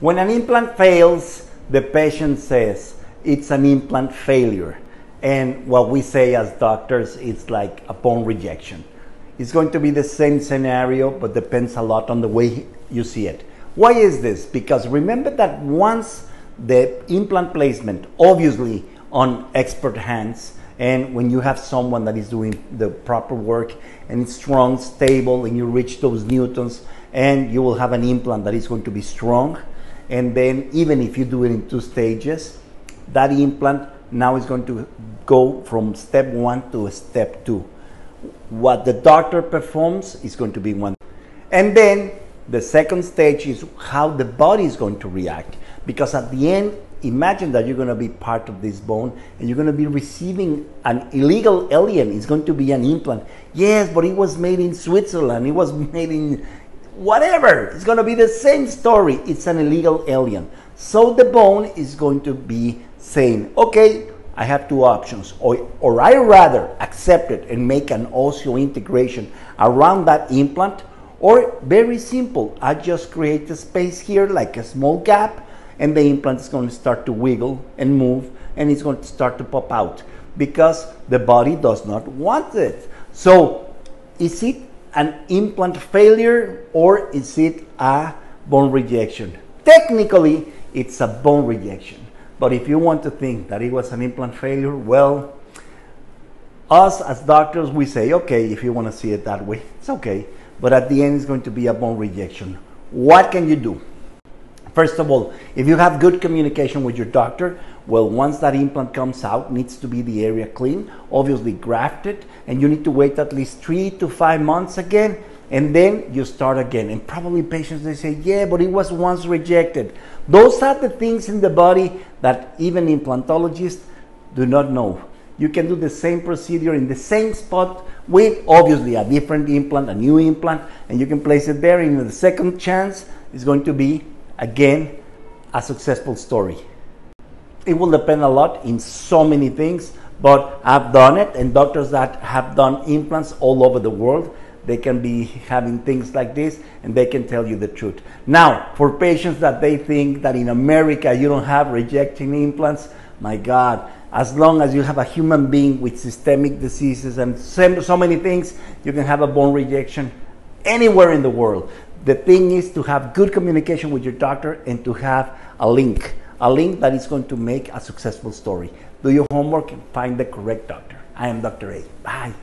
When an implant fails, the patient says it's an implant failure. And what we say as doctors, it's like a bone rejection. It's going to be the same scenario, but depends a lot on the way you see it. Why is this? Because remember that once the implant placement, obviously on expert hands, and when you have someone that is doing the proper work and it's strong, stable, and you reach those newtons, and you will have an implant that is going to be strong. And then even if you do it in two stages, that implant now is going to go from step one to step two. What the doctor performs is going to be one. And then the second stage is how the body is going to react. Because at the end, imagine that you're going to be part of this bone and you're going to be receiving an illegal alien. It's going to be an implant. Yes, but it was made in Switzerland. It was made in whatever. It's going to be the same story. It's an illegal alien. So the bone is going to be saying, okay, I have two options, or I rather accept it and make an osseointegration around that implant, or very simple, I just create a space here like a small gap, and the implant is going to start to wiggle and move, and it's going to start to pop out because the body does not want it. So is it an implant failure or is it a bone rejection? Technically, it's a bone rejection. But if you want to think that it was an implant failure, well, us as doctors, we say, okay, if you want to see it that way, it's okay. But at the end, it's going to be a bone rejection. What can you do? First of all, if you have good communication with your doctor, well, once that implant comes out, needs to be the area clean, obviously grafted, and you need to wait at least 3 to 5 months again, and then you start again. And probably patients, they say, yeah, but it was once rejected. Those are the things in the body that even implantologists do not know. You can do the same procedure in the same spot with obviously a different implant, a new implant, and you can place it there. And in the second chance, it's going to be again a successful story. It will depend a lot in so many things, but I've done it, and doctors that have done implants all over the world, they can be having things like this and they can tell you the truth. Now, for patients that they think that in America you don't have rejection implants, my God, as long as you have a human being with systemic diseases and so many things, you can have a bone rejection anywhere in the world. The thing is to have good communication with your doctor and to have a link that is going to make a successful story. Do your homework and find the correct doctor. I am Dr. A. Bye.